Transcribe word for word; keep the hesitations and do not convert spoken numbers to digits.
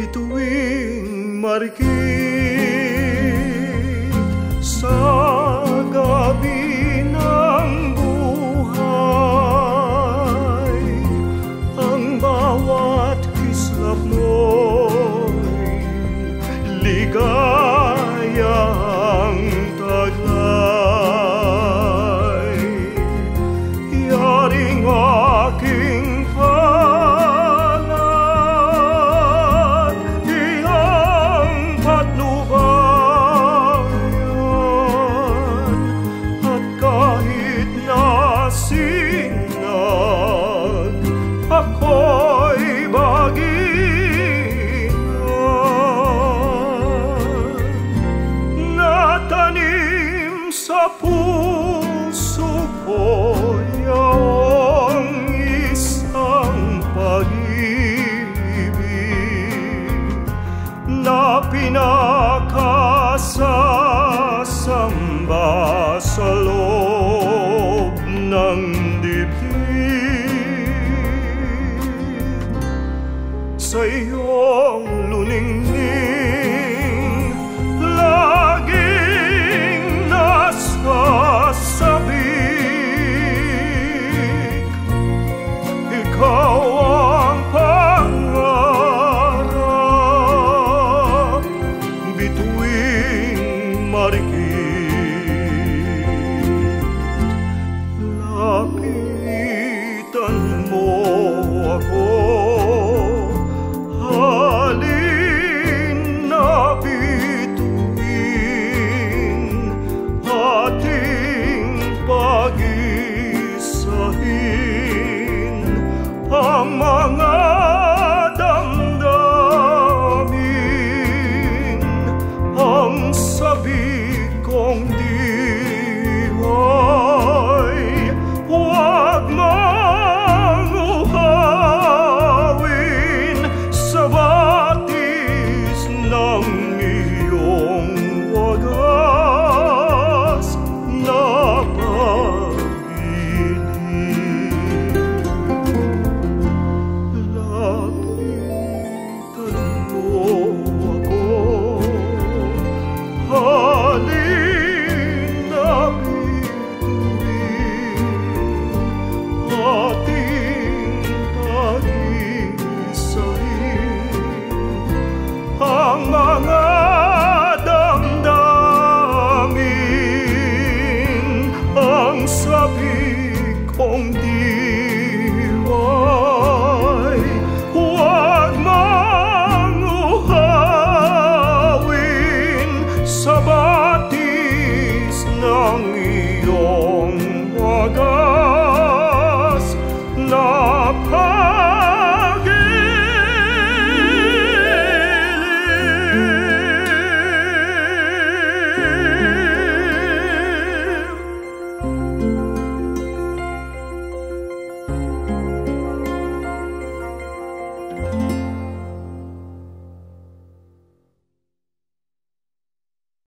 bituing marikit sa gabi ng buhay. Ang bawat kislap mo'y ligayang taglay. Yaring aking ako'y bagian natanim sa puso ko yung isang pag-ibig na pinakasasamba sa loob ng dibdib. Sa iyong luningning